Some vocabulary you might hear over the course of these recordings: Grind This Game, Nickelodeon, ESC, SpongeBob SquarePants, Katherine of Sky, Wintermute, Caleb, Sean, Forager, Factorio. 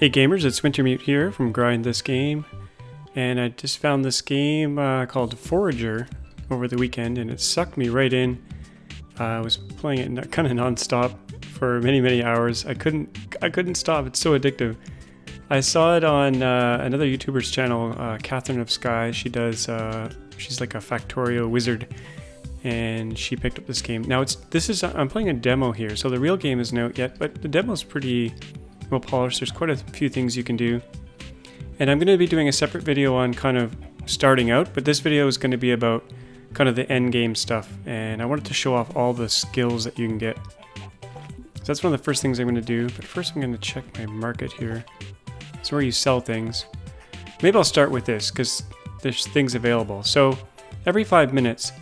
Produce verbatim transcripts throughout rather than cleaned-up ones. Hey gamers, it's Wintermute here from Grind This Game, and I just found this game uh, called Forager over the weekend, and it sucked me right in. Uh, I was playing it kind of non-stop for many, many hours. I couldn't, I couldn't stop. It's so addictive. I saw it on uh, another YouTuber's channel, uh, Katherine of Sky. She does, uh, she's like a Factorio wizard, and she picked up this game. Now it's this is I'm playing a demo here, so the real game isn't out yet, but the demo's pretty well polished. There's quite a few things you can do, and I'm going to be doing a separate video on kind of starting out, but this video is going to be about kind of the end game stuff, and I wanted to show off all the skills that you can get. So that's one of the first things I'm going to do, but first I'm going to check my market here. It's where you sell things. Maybe I'll start with this because there's things available. So every five minutes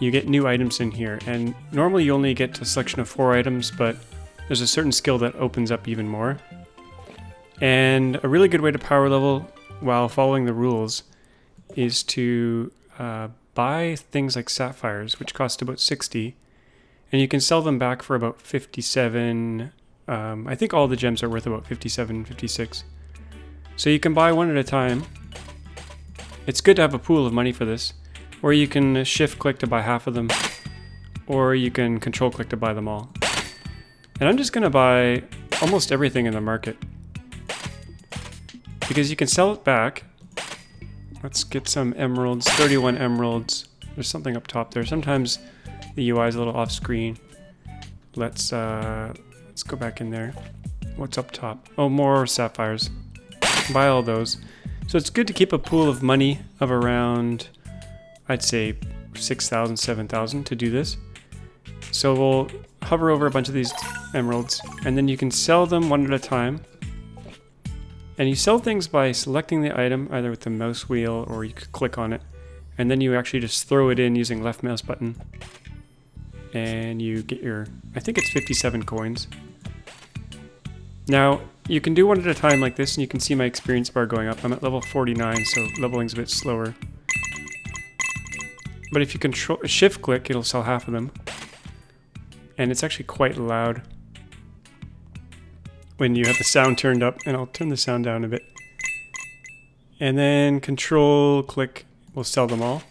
you get new items in here, and normally you only get to a selection of four items, but there's a certain skill that opens up even more. And a really good way to power level while following the rules is to uh, buy things like sapphires, which cost about sixty, and you can sell them back for about fifty-seven. um, I think all the gems are worth about fifty-seven, fifty-six, so you can buy one at a time. It's good to have a pool of money for this, or you can shift click to buy half of them, or you can control click to buy them all. And I'm just gonna buy almost everything in the market, because you can sell it back. Let's get some emeralds, thirty-one emeralds. There's something up top there. Sometimes the U I is a little off screen. Let's, uh, let's go back in there. What's up top? Oh, more sapphires. Buy all those. So it's good to keep a pool of money of around, I'd say six thousand, seven thousand to do this. So we'll hover over a bunch of these emeralds, and then you can sell them one at a time. And you sell things by selecting the item either with the mouse wheel, or you could click on it, and then you actually just throw it in using left mouse button, and you get your, I think it's fifty-seven coins. Now you can do one at a time like this, and you can see my experience bar going up. I'm at level forty-nine, so leveling's a bit slower, but if you control shift click, it'll sell half of them. And it's actually quite loud when you have the sound turned up, and I'll turn the sound down a bit. And then control click will sell them all.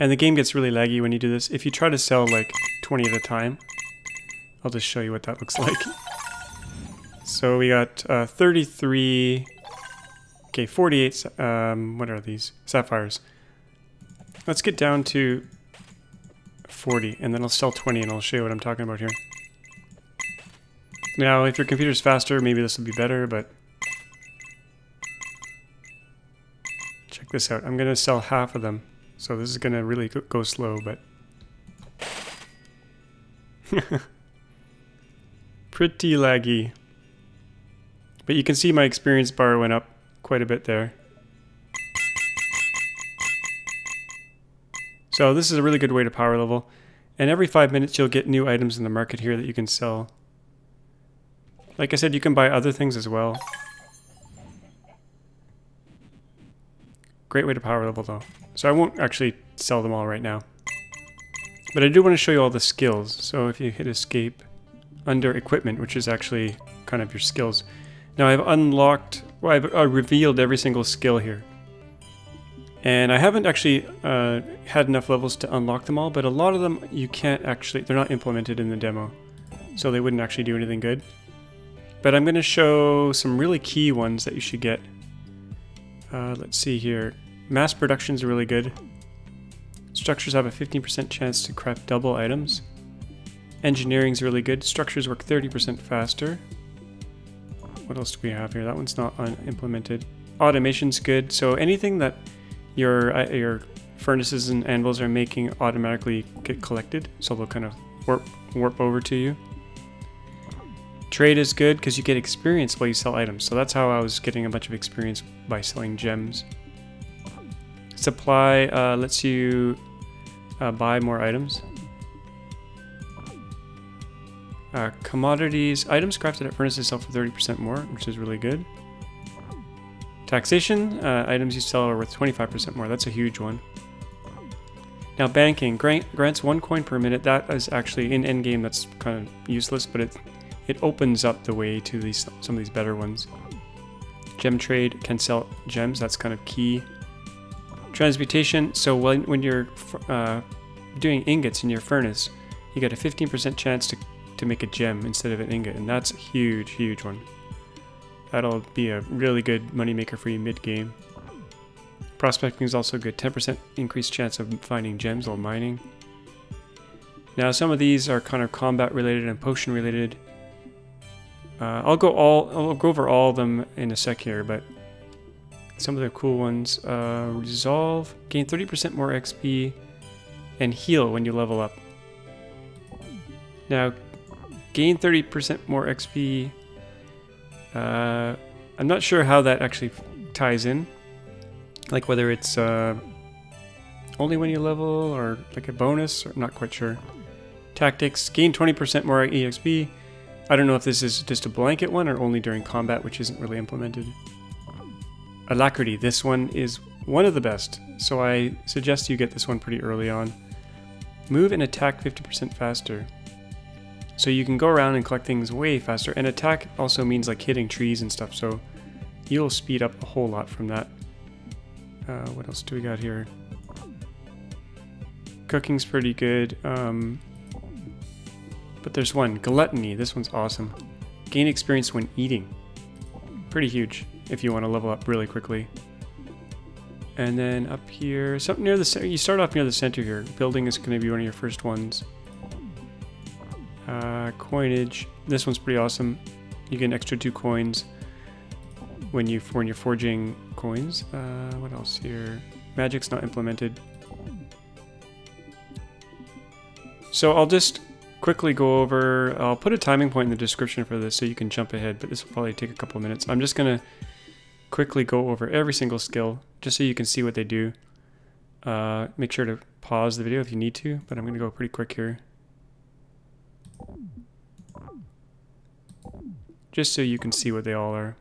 And the game gets really laggy when you do this. If you try to sell like twenty at a time, I'll just show you what that looks like. So we got uh, thirty-three, okay, forty-eight, um, what are these? Sapphires. Let's get down to forty, and then I'll sell twenty, and I'll show you what I'm talking about here. Now if your computer's faster, maybe this will be better, but check this out. I'm gonna sell half of them, so this is gonna really go slow, but pretty laggy. But you can see my experience bar went up quite a bit there. So this is a really good way to power level, and every five minutes you'll get new items in the market here that you can sell. Like I said, you can buy other things as well. Great way to power level though. So I won't actually sell them all right now, but I do want to show you all the skills. So if you hit escape under equipment, which is actually kind of your skills. Now I've unlocked, well, I've uh, revealed every single skill here. And I haven't actually uh, had enough levels to unlock them all, but a lot of them you can't actually, they're not implemented in the demo, so they wouldn't actually do anything good. But I'm going to show some really key ones that you should get. Uh, let's see here. Mass production is really good. Structures have a fifteen percent chance to craft double items. Engineering is really good. Structures work thirty percent faster. What else do we have here? That one's not unimplemented. Automation's good, so anything that Your, uh, your furnaces and anvils are making automatically get collected, so they'll kind of warp, warp over to you. Trade is good because you get experience while you sell items, so that's how I was getting a bunch of experience by selling gems. Supply uh, lets you uh, buy more items. Uh, commodities, items crafted at furnaces sell for thirty percent more, which is really good. Taxation, uh, items you sell are worth twenty-five percent more. That's a huge one. Now banking, grant, grants one coin per minute. That is actually in endgame, that's kind of useless, but it, it opens up the way to these some of these better ones. Gem trade, can sell gems, that's kind of key. Transmutation, so when, when you're uh, doing ingots in your furnace, you get a fifteen percent chance to, to make a gem instead of an ingot, and that's a huge, huge one. That'll be a really good money maker for you mid-game. Prospecting is also good, ten percent increased chance of finding gems while mining. Now some of these are kind of combat related and potion related. Uh, I'll go all I'll go over all of them in a sec here, but some of the cool ones: uh, resolve, gain thirty percent more X P, and heal when you level up. Now, gain thirty percent more X P. Uh, I'm not sure how that actually ties in, like whether it's uh, only when you level or like a bonus. Or I'm not quite sure. Tactics, gain twenty percent more E X P. I don't know if this is just a blanket one or only during combat, which isn't really implemented. Alacrity, this one is one of the best, so I suggest you get this one pretty early on. Move and attack fifty percent faster. So you can go around and collect things way faster, and attack also means like hitting trees and stuff, so you'll speed up a whole lot from that. Uh, what else do we got here? Cooking's pretty good, um, but there's one, gluttony, this one's awesome. Gain experience when eating, pretty huge if you want to level up really quickly. And then up here, something near the center, you start off near the center here. Building is going to be one of your first ones. Uh, coinage, this one's pretty awesome. You get an extra two coins when, you, when you're forging coins. Uh, what else here? Magic's not implemented. So I'll just quickly go over, I'll put a timing point in the description for this so you can jump ahead, but this will probably take a couple of minutes. I'm just going to quickly go over every single skill just so you can see what they do. Uh, make sure to pause the video if you need to, but I'm going to go pretty quick here. Just so you can see what they all are.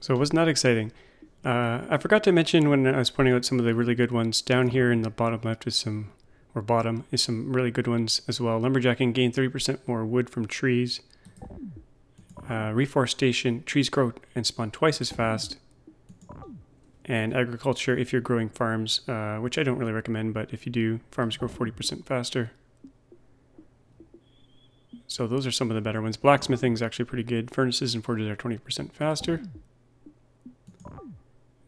So it was not exciting. Uh, I forgot to mention when I was pointing out some of the really good ones. Down here in the bottom left is some, or bottom, is some really good ones as well. Lumberjacking, gain thirty percent more wood from trees. Uh, reforestation, trees grow and spawn twice as fast. And agriculture, if you're growing farms, uh, which I don't really recommend, but if you do, farms grow forty percent faster. So those are some of the better ones. Blacksmithing is actually pretty good. Furnaces and forges are twenty percent faster.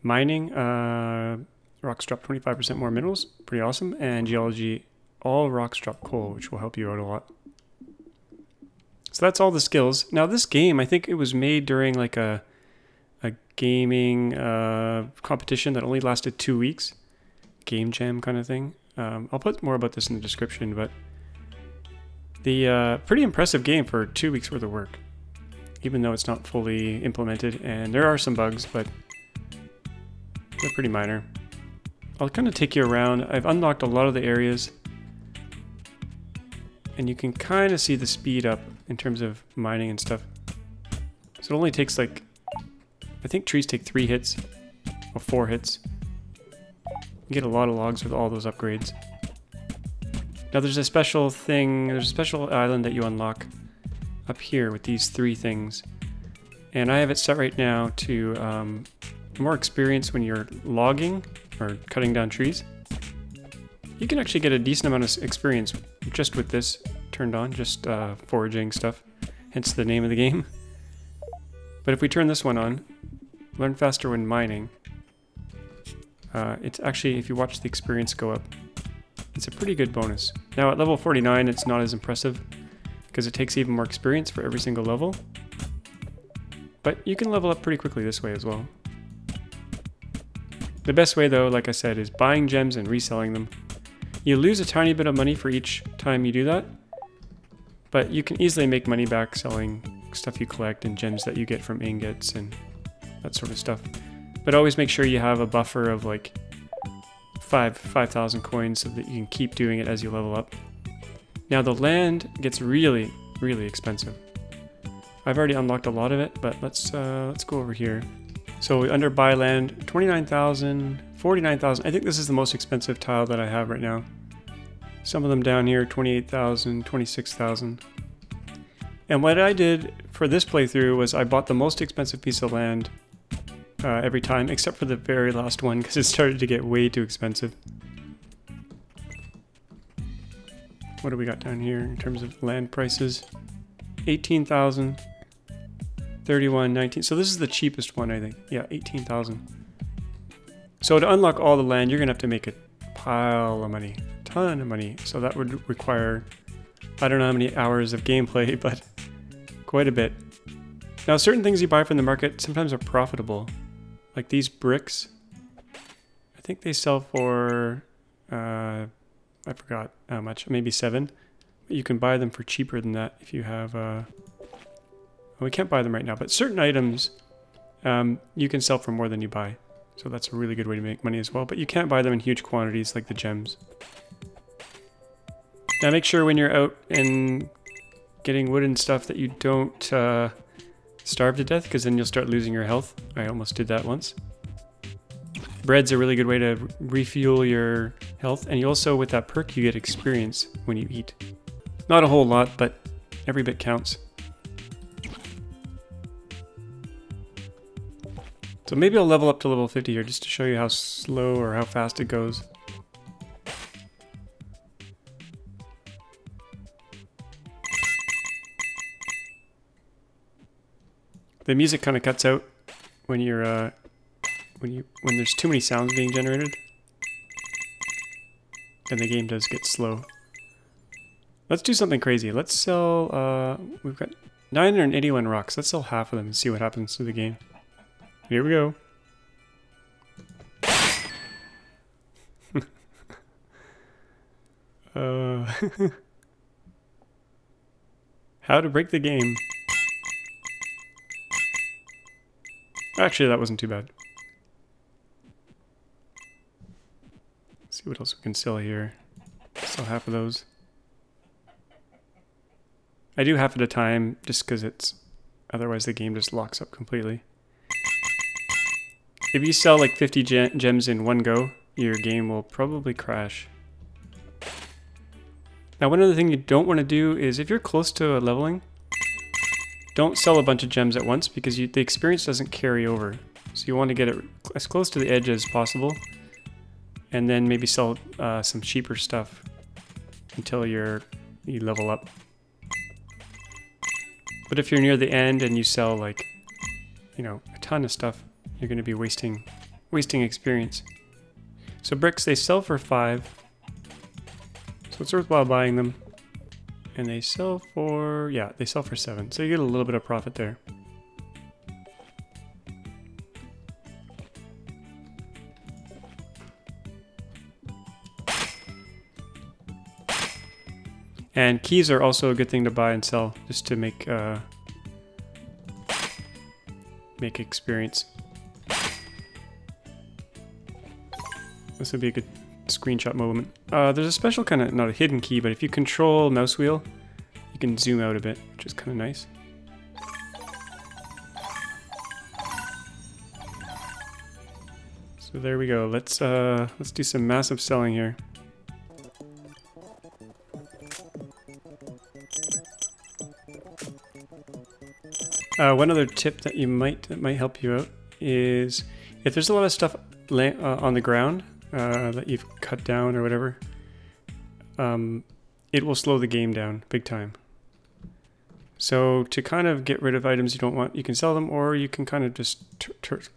Mining, uh, rocks drop twenty-five percent more minerals, pretty awesome. And geology, all rocks drop coal, which will help you out a lot. So that's all the skills. Now this game, I think it was made during like a a gaming uh, competition that only lasted two weeks. Game jam kind of thing. Um, I'll put more about this in the description, but the uh, pretty impressive game for two weeks worth of work, even though it's not fully implemented. And there are some bugs, but they're pretty minor. I'll kind of take you around. I've unlocked a lot of the areas. And you can kind of see the speed up in terms of mining and stuff. So it only takes like, I think trees take three hits or four hits. You get a lot of logs with all those upgrades. Now there's a special thing, there's a special island that you unlock up here with these three things. And I have it set right now to um, more experience when you're logging or cutting down trees. You can actually get a decent amount of experience just with this turned on, just uh, foraging stuff, hence the name of the game. But if we turn this one on, learn faster when mining, uh, it's actually, if you watch the experience go up, it's a pretty good bonus. Now at level forty-nine, it's not as impressive because it takes even more experience for every single level, but you can level up pretty quickly this way as well. The best way though, like I said, is buying gems and reselling them. You lose a tiny bit of money for each time you do that, but you can easily make money back selling stuff you collect and gems that you get from ingots and that sort of stuff. But always make sure you have a buffer of like five, five thousand coins so that you can keep doing it as you level up. Now the land gets really, really expensive. I've already unlocked a lot of it, but let's, uh, let's go over here. So under buy land, twenty-nine thousand, forty-nine thousand. I think this is the most expensive tile that I have right now. Some of them down here, twenty-eight thousand, twenty-six thousand. And what I did for this playthrough was I bought the most expensive piece of land uh, every time, except for the very last one because it started to get way too expensive. What do we got down here in terms of land prices? eighteen thousand. thirty-one, nineteen, so this is the cheapest one, I think. Yeah, eighteen thousand. So to unlock all the land, you're gonna have to make a pile of money, a ton of money. So that would require, I don't know how many hours of gameplay, but quite a bit. Now, certain things you buy from the market sometimes are profitable, like these bricks. I think they sell for, uh, I forgot how much, maybe seven. But you can buy them for cheaper than that if you have, uh, we can't buy them right now, but certain items um, you can sell for more than you buy. So that's a really good way to make money as well, but you can't buy them in huge quantities like the gems. Now make sure when you're out and getting wood and stuff that you don't uh, starve to death, because then you'll start losing your health. I almost did that once. Bread's a really good way to refuel your health, and you also, with that perk, you get experience when you eat. Not a whole lot, but every bit counts. So maybe I'll level up to level fifty here just to show you how slow or how fast it goes. The music kind of cuts out when you're uh, when you when there's too many sounds being generated, and the game does get slow. Let's do something crazy. Let's sell. Uh, we've got nine hundred eighty-one rocks. Let's sell half of them and see what happens to the game. Here we go. uh, how to break the game. Actually, that wasn't too bad. Let's see what else we can sell here. Sell half of those. I do half at a time just because it's... Otherwise, the game just locks up completely. If you sell like fifty gem gems in one go, your game will probably crash. Now one other thing you don't want to do is if you're close to a leveling, don't sell a bunch of gems at once because you, the experience doesn't carry over. So you want to get it as close to the edge as possible and then maybe sell uh, some cheaper stuff until you're, you level up. But if you're near the end and you sell like, you know, a ton of stuff, you're going to be wasting wasting experience. So bricks, they sell for five. So it's worthwhile buying them. And they sell for, yeah, they sell for seven. So you get a little bit of profit there. And keys are also a good thing to buy and sell just to make uh, make experience. This would be a good screenshot moment. Uh, there's a special kind of, not a hidden key, but if you control mouse wheel, you can zoom out a bit, which is kind of nice. So there we go. Let's uh, let's do some massive selling here. Uh, one other tip that you might that might help you out is if there's a lot of stuff lay, uh, on the ground uh, that you've cut down or whatever, um, it will slow the game down big time. So to kind of get rid of items you don't want, you can sell them, or you can kind of just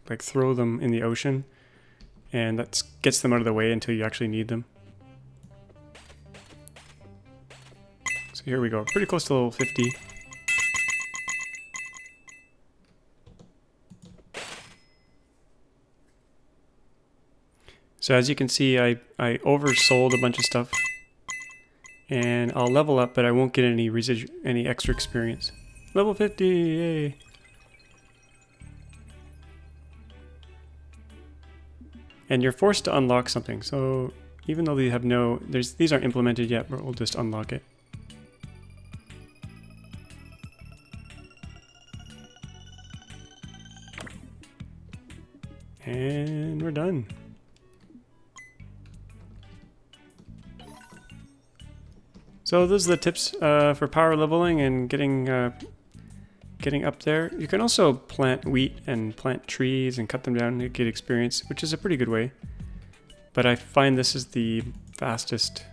like throw them in the ocean, and that gets them out of the way until you actually need them. So here we go, pretty close to level fifty. So as you can see, I, I oversold a bunch of stuff, and I'll level up, but I won't get any residual, any extra experience. Level fifty, yay! And you're forced to unlock something, so even though they have no, there's these aren't implemented yet, but we'll just unlock it. And we're done. So those are the tips uh, for power leveling and getting uh, getting up there. You can also plant wheat and plant trees and cut them down to get experience, which is a pretty good way. But I find this is the fastest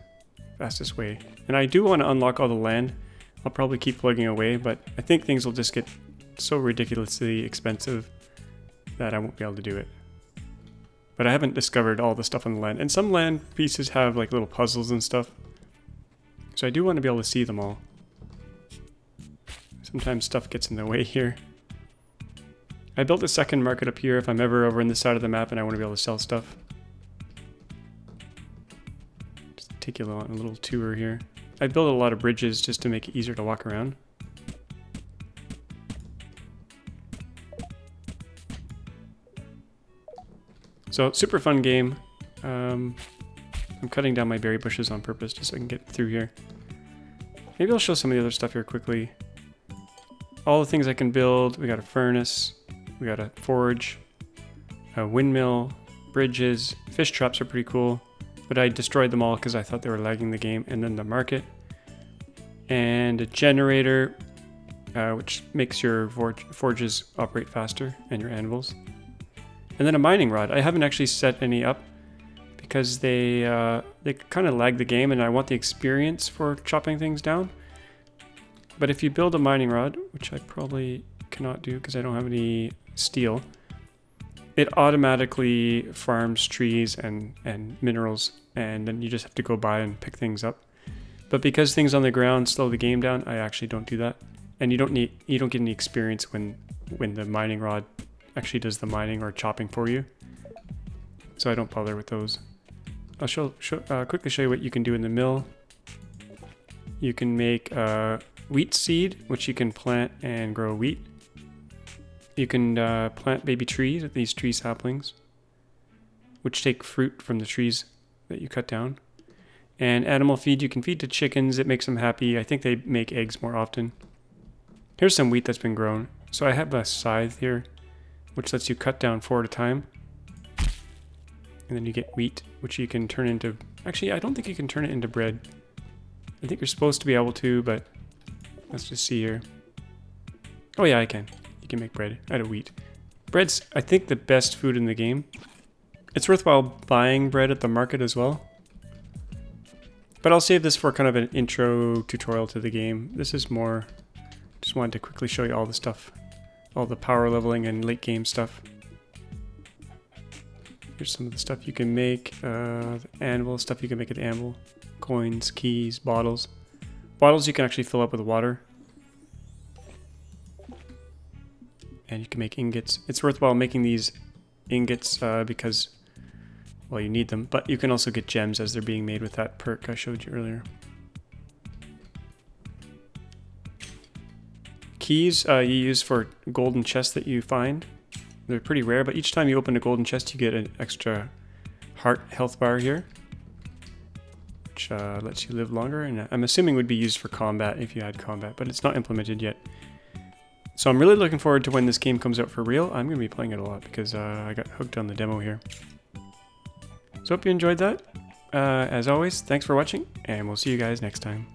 fastest way. And I do want to unlock all the land. I'll probably keep plugging away, but I think things will just get so ridiculously expensive that I won't be able to do it. But I haven't discovered all the stuff on the land. And some land pieces have like little puzzles and stuff. So I do want to be able to see them all. Sometimes stuff gets in the way here. I built a second market up here if I'm ever over on this side of the map and I want to be able to sell stuff. Just take you on a little tour here. I built a lot of bridges just to make it easier to walk around. So, super fun game. Um, I'm cutting down my berry bushes on purpose just so I can get through here. Maybe I'll show some of the other stuff here quickly. All the things I can build. We got a furnace. We got a forge. A windmill. Bridges. Fish traps are pretty cool. But I destroyed them all because I thought they were lagging the game. And then the market. And a generator. Uh, which makes your forge forges operate faster. And your anvils. And then a mining rod. I haven't actually set any up. Because they uh, they kind of lag the game, and I want the experience for chopping things down. But if you build a mining rod, which I probably cannot do because I don't have any steel, it automatically farms trees and and minerals, and then you just have to go by and pick things up. But because things on the ground slow the game down, I actually don't do that, and you don't need you don't get any experience when when the mining rod actually does the mining or chopping for you. So I don't bother with those. I'll show, show, uh, quickly show you what you can do in the mill. You can make uh, wheat seed, which you can plant and grow wheat. You can uh, plant baby trees with these tree saplings, which take fruit from the trees that you cut down. And animal feed, you can feed to chickens. It makes them happy. I think they make eggs more often. Here's some wheat that's been grown. So I have a scythe here, which lets you cut down four at a time. And then you get wheat, which you can turn into... Actually, I don't think you can turn it into bread. I think you're supposed to be able to, but... Let's just see here. Oh yeah, I can. You can make bread out of wheat. Bread's, I think, the best food in the game. It's worthwhile buying bread at the market as well. But I'll save this for kind of an intro tutorial to the game. This is more... Just wanted to quickly show you all the stuff. All the power leveling and late game stuff. Here's some of the stuff you can make. Uh, the anvil, stuff you can make at the anvil. Coins, keys, bottles. Bottles you can actually fill up with water. And you can make ingots. It's worthwhile making these ingots uh, because, well, you need them. But you can also get gems as they're being made with that perk I showed you earlier. Keys uh, you use for golden chests that you find. They're pretty rare, but each time you open a golden chest, you get an extra heart health bar here, which uh, lets you live longer. And I'm assuming would be used for combat if you had combat, but it's not implemented yet. So I'm really looking forward to when this game comes out for real. I'm going to be playing it a lot because uh, I got hooked on the demo here. So hope you enjoyed that. Uh, as always, thanks for watching, and we'll see you guys next time.